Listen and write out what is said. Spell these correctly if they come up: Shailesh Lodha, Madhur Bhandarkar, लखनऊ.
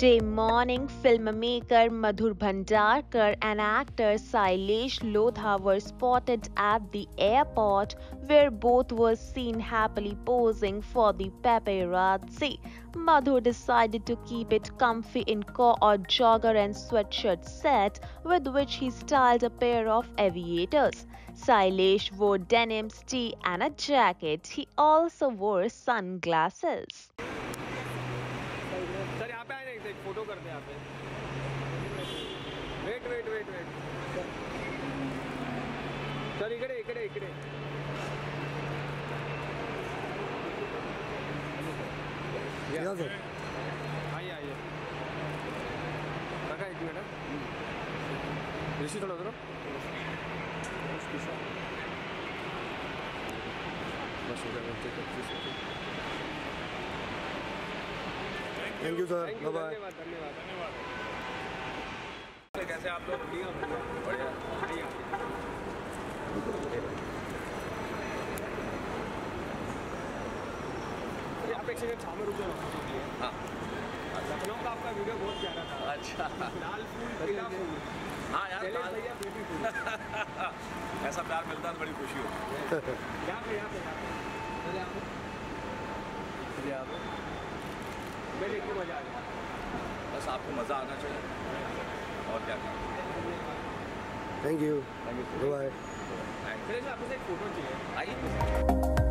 Today morning, filmmaker Madhur Bhandarkar and actor Shailesh Lodha were spotted at the airport, where both were seen happily posing for the paparazzi. Madhur decided to keep it comfy in co-ord jogger and sweatshirt set, with which he styled a pair of aviators. Shailesh wore denim, tee and a jacket. He also wore sunglasses. Sir यहाँ पे आए ना एक photo करते हैं यहाँ पे wait wait wait wait sir इकड़े इकड़े इकड़े यहाँ से आइए आइए लगा एक मिनट ऋषि थोड़ा उधर बस उधर thank you sir bye bye धन्यवाद धन्यवाद कैसे आप लोग ठीक हो बढ़िया बढ़िया आप एक सेकंड सामने रुको हां लखनऊ का आपका वीडियो बहुत प्यारा था अच्छा लाल फूल पीला फूल हां यार लाल भैया बेबी फूल ऐसा प्यार मिलता है बड़ी खुशी होती है यहां पे चलिए आप चलिए आप मेरे को मजा आ गया बस आपको मजा आना चाहिए और क्या thank you bye thank you आपसे एक फोटो चाहिए आई